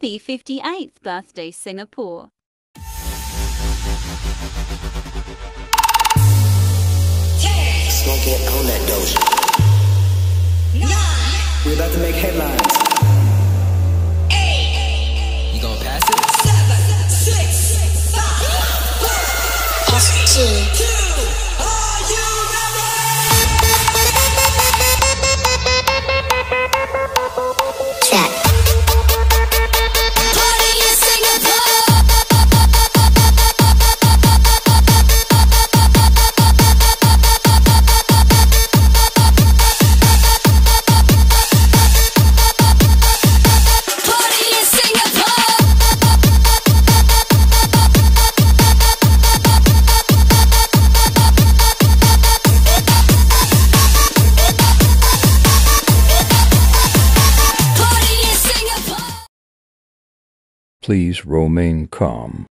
Happy 58th birthday, Singapore. Smoke it on that doja. We're about to make headlines. 8. You gonna pass it? 7, 6, 5, 4, 3, 2, 1. Are you ready? Check. Party in Singapore. Please Romaine Calm.